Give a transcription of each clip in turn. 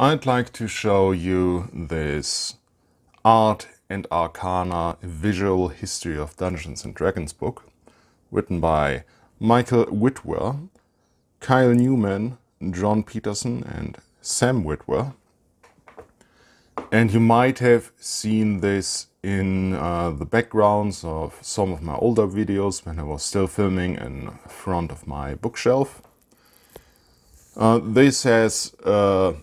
I'd like to show you this Art and Arcana Visual History of Dungeons and Dragons book, written by Michael Witwer, Kyle Newman, John Peterson and Sam Witwer. And you might have seen this in the backgrounds of some of my older videos when I was still filming in front of my bookshelf. This has a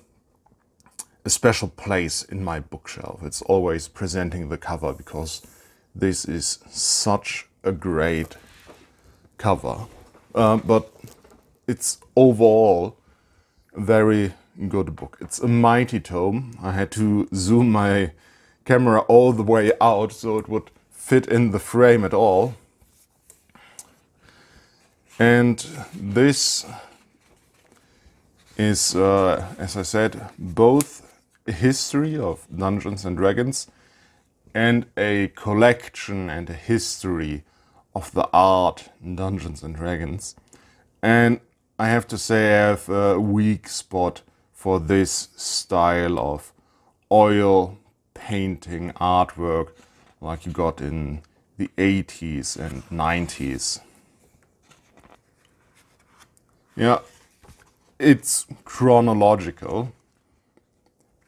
special place in my bookshelf. It's always presenting the cover because this is such a great cover. But it's overall a very good book. It's a mighty tome. I had to zoom my camera all the way out so it would fit in the frame at all. And this is, as I said, both a history of Dungeons and Dragons and a collection and a history of the art in Dungeons and Dragons. And I have to say I have a weak spot for this style of oil painting artwork like you got in the 80s and 90s. Yeah, it's chronological,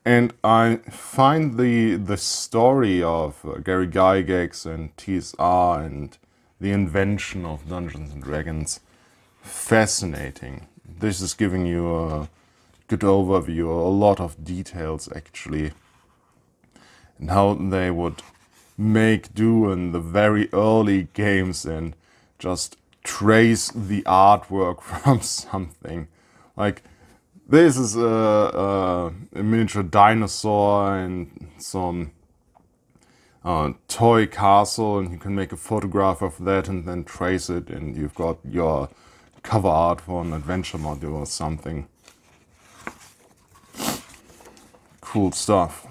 and I find the story of Gary Gygax and TSR and the invention of Dungeons and Dragons fascinating. This is giving you a good overview, a lot of details actually, and how they would make do in the very early games and just trace the artwork from something. Like, this is a miniature dinosaur and some toy castle, and you can make a photograph of that and then trace it, and you've got your cover art for an adventure module or something. Cool stuff.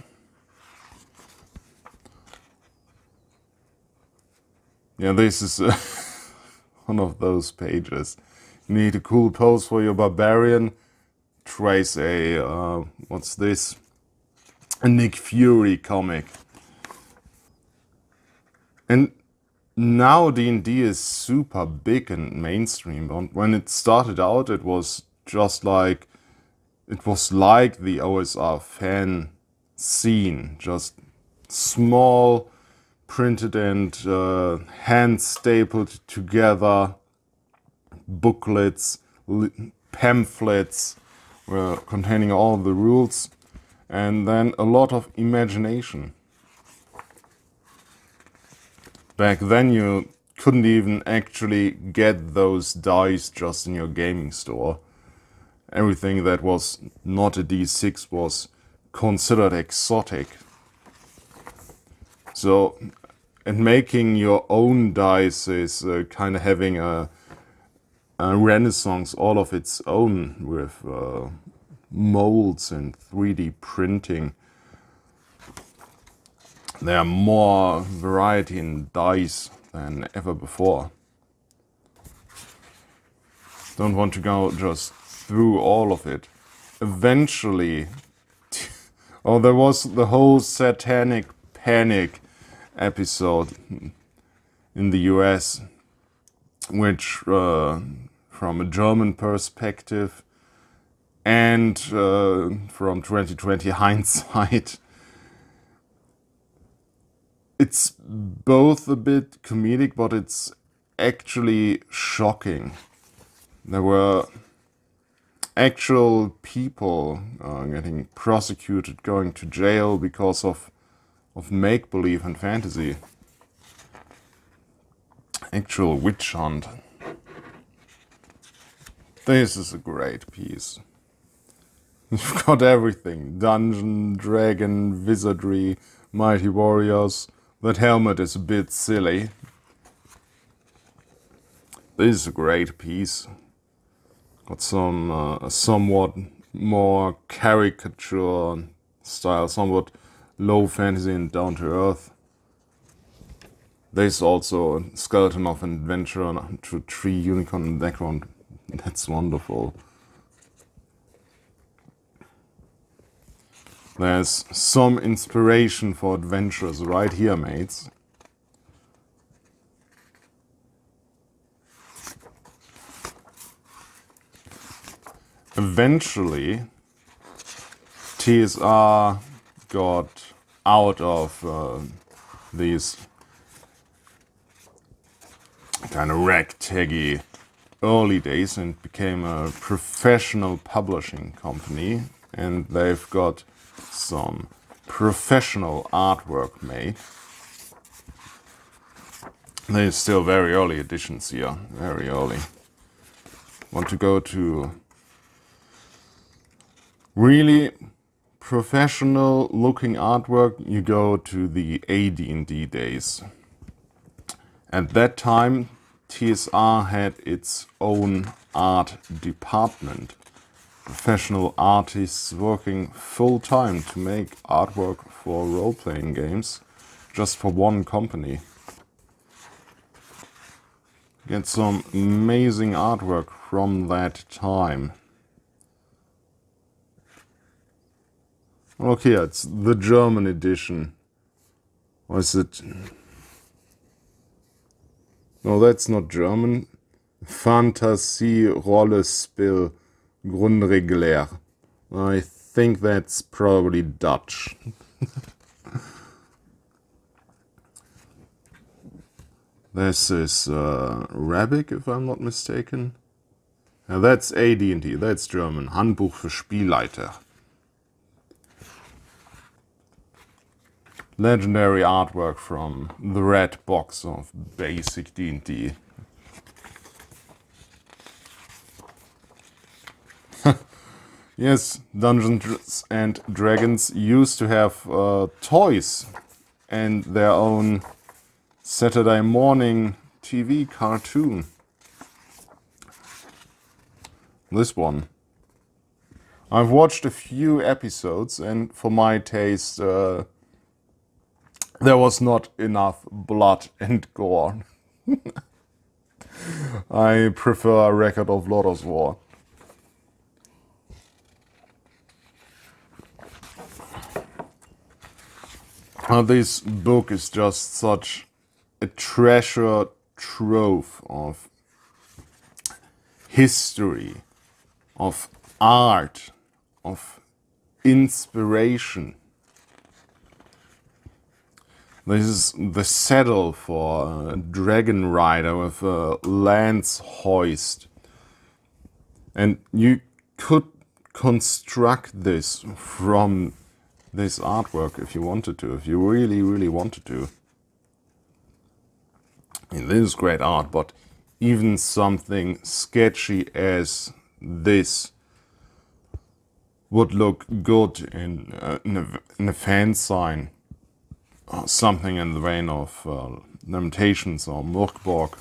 Yeah, this is one of those pages. You need a cool pose for your barbarian. Trace a, what's this? A Nick Fury comic. And now D&D is super big and mainstream, but when it started out it was just like, it was like the OSR fan scene, just small, printed and hand-stapled together booklets, pamphlets containing all the rules, and then a lot of imagination. Back then you couldn't even actually get those dice just in your gaming store. Everything that was not a D6 was considered exotic. So, and making your own dice is kind of having a renaissance all of its own with molds and 3D printing. There are more variety in dice than ever before. Don't want to go just through all of it. Eventually, oh, there was the whole Satanic Panic episode in the US, which from a German perspective and from 2020 hindsight, it's both a bit comedic, but it's actually shocking. There were actual people getting prosecuted, going to jail because of make-believe and fantasy. Actual witch hunt. This is a great piece. You've got everything. Dungeon, dragon, wizardry, mighty warriors. That helmet is a bit silly. This is a great piece. Got some somewhat more caricature style, somewhat low fantasy and down to earth. There's also a skeleton of an adventurer to tree unicorn in the background. That's wonderful. There's some inspiration for adventures right here, mates. Eventually, TSR got out of these kind of ragtaggy early days and became a professional publishing company, and they've got some professional artwork made. There's still very early editions here, very early. Want to go to really professional looking artwork, you go to the AD&D days. At that time, TSR had its own art department. Professional artists working full time to make artwork for role-playing games, just for one company. Get some amazing artwork from that time. Look here, it's the German edition. Or is it... No, that's not German. Fantasy Rollenspiel Grundregeln. I think that's probably Dutch. This is Arabic, if I'm not mistaken. Now that's AD&D, that's German. Handbuch für Spielleiter. Legendary artwork from the red box of basic D&D. Yes, Dungeons and Dragons used to have toys and their own Saturday morning TV cartoon. This one. I've watched a few episodes and for my taste... there was not enough blood and gore. I prefer Record of Lodoss War. This book is just such a treasure trove of history, of art, of inspiration. This is the saddle for a dragon rider with a lance hoist. And you could construct this from this artwork if you wanted to, if you really, really wanted to. And this is great art, but even something sketchy as this would look good in a fan sign. Something in the vein of Lamentations or Murkborg.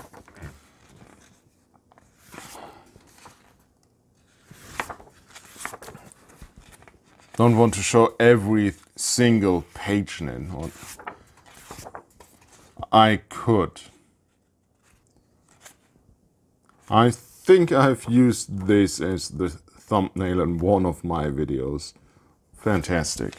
Don't want to show every single page in it. I could. I think I've used this as the thumbnail in one of my videos. Fantastic.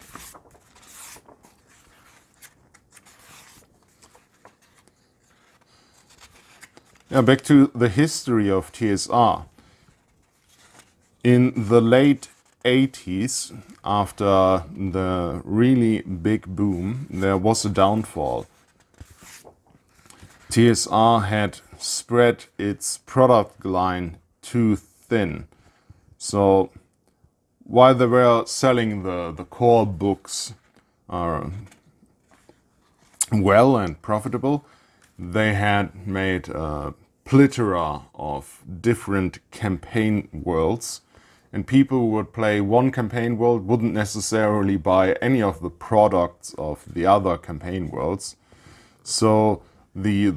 Yeah, back to the history of TSR. In the late 80s, after the really big boom, there was a downfall. TSR had spread its product line too thin. So, while they were selling the core books well and profitable, they had made a plethora of different campaign worlds, and people would play one campaign world, wouldn't necessarily buy any of the products of the other campaign worlds. So the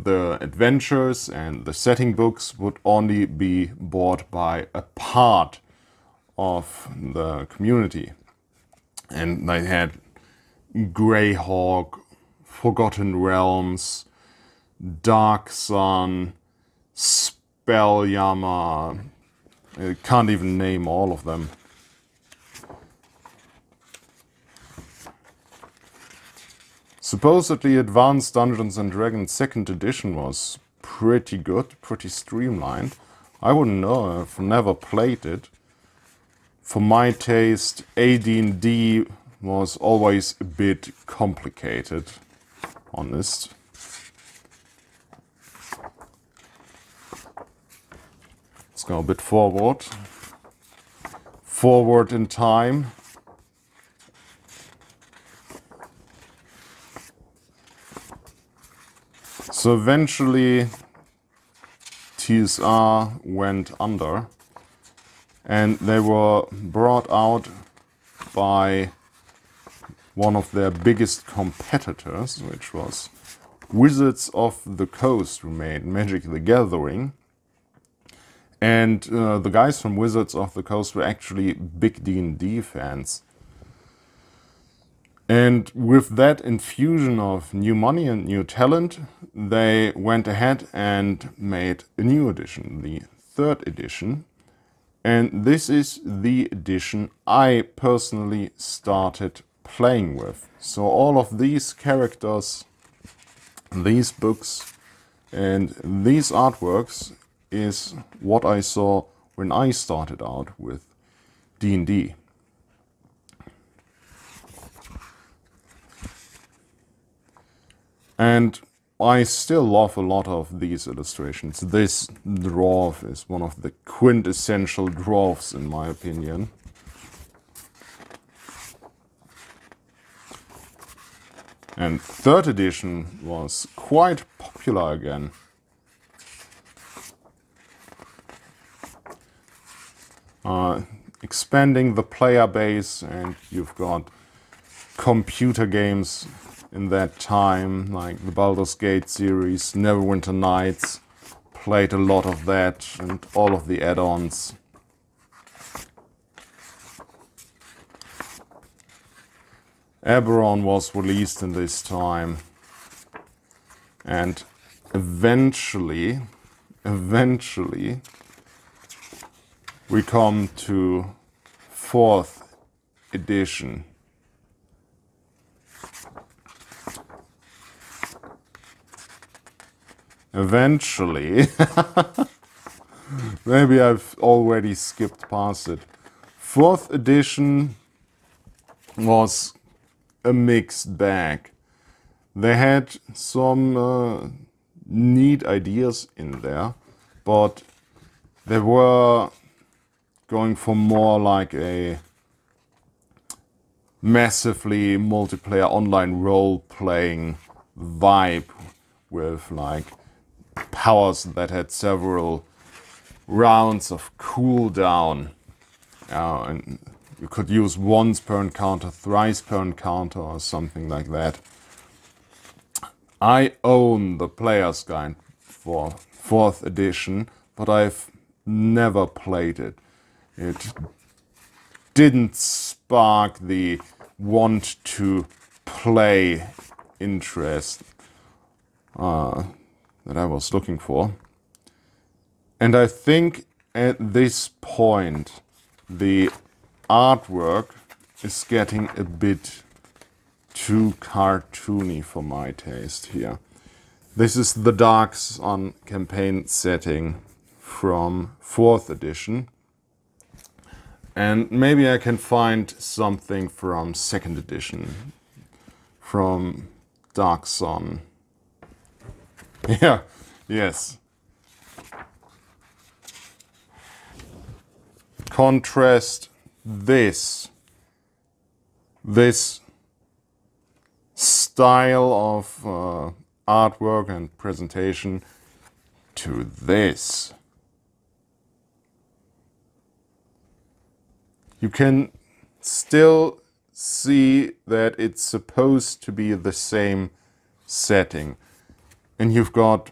adventures and the setting books would only be bought by a part of the community. And they had Greyhawk, Forgotten Realms, Dark Sun, Spellyama, I can't even name all of them. Supposedly Advanced Dungeons and Dragons 2nd edition was pretty good, pretty streamlined. I wouldn't know, I've never played it. For my taste, AD&D was always a bit complicated, honest. Let's go a bit forward. Forward in time. So eventually TSR went under and they were brought out by one of their biggest competitors, which was Wizards of the Coast, who made Magic the Gathering. And the guys from Wizards of the Coast were actually big D&D fans. And with that infusion of new money and new talent, they went ahead and made a new edition, the 3rd edition. And this is the edition I personally started playing with. So all of these characters, these books and these artworks is what I saw when I started out with D&D. And I still love a lot of these illustrations. This dwarf is one of the quintessential dwarfs, in my opinion. And 3rd edition was quite popular again. Expanding the player base, and you've got computer games in that time, like the Baldur's Gate series, Neverwinter Nights, played a lot of that, and all of the add-ons. Eberron was released in this time, and eventually, we come to 4th edition. Eventually, maybe I've already skipped past it. 4th edition was a mixed bag. They had some neat ideas in there, but they were going for more like a massively multiplayer online role-playing vibe with like powers that had several rounds of cooldown. And you could use once per encounter, thrice per encounter or something like that. I own the player's guide for 4th edition, but I've never played it. It didn't spark the want to play interest that I was looking for. And I think at this point the artwork is getting a bit too cartoony for my taste here. This is the Dark Sun campaign setting from 4th edition. And maybe I can find something from 2nd edition, from Dark Sun. Yeah, yes. Contrast this. This style of artwork and presentation to this. You can still see that it's supposed to be the same setting. And you've got,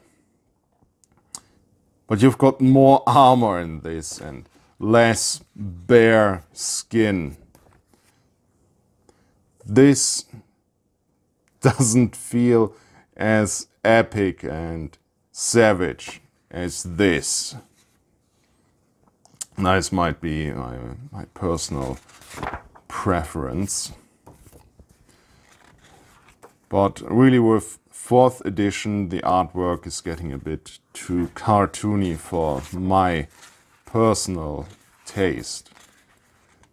but you've got more armor in this and less bare skin. This doesn't feel as epic and savage as this. This might be my personal preference. But really with 4th edition, the artwork is getting a bit too cartoony for my personal taste.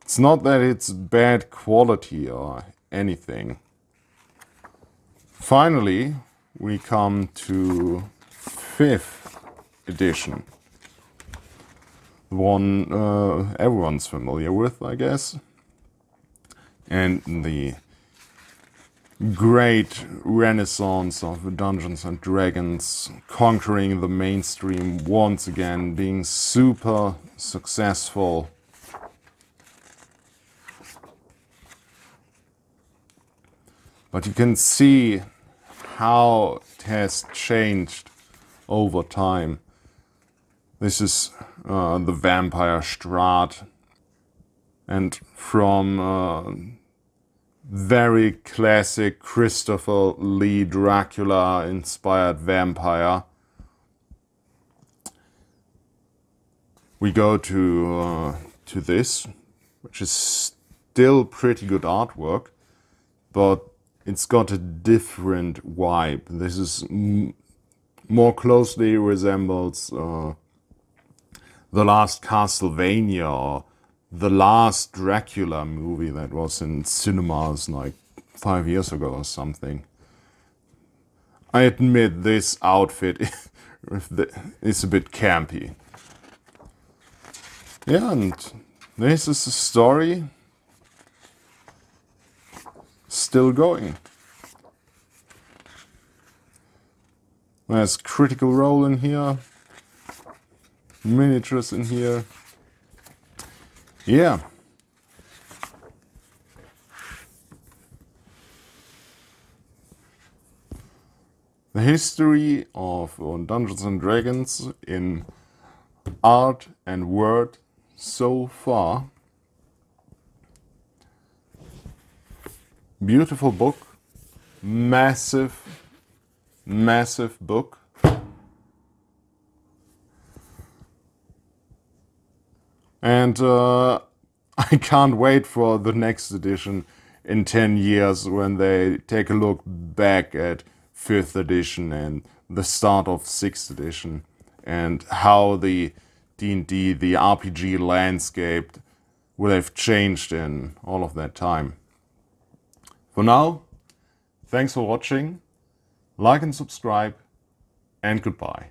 It's not that it's bad quality or anything. Finally, we come to 5th edition. The one everyone's familiar with, I guess. And the great renaissance of Dungeons and Dragons, conquering the mainstream once again, being super successful. But you can see how it has changed over time. This is the vampire Strahd, and from very classic Christopher Lee Dracula-inspired vampire, we go to this, which is still pretty good artwork, but it's got a different vibe. This is more closely resembles the last Castlevania or the last Dracula movie that was in cinemas like 5 years ago or something. I admit this outfit is a bit campy. Yeah, and this is the story still going. There's Critical Role in here, miniatures in here. Yeah. The history of Dungeons and Dragons in art and word so far. Beautiful book. Massive book. And I can't wait for the next edition in 10 years when they take a look back at 5th edition and the start of 6th edition and how the D&D, the RPG landscape will have changed in all of that time. For now, thanks for watching, like and subscribe, and goodbye.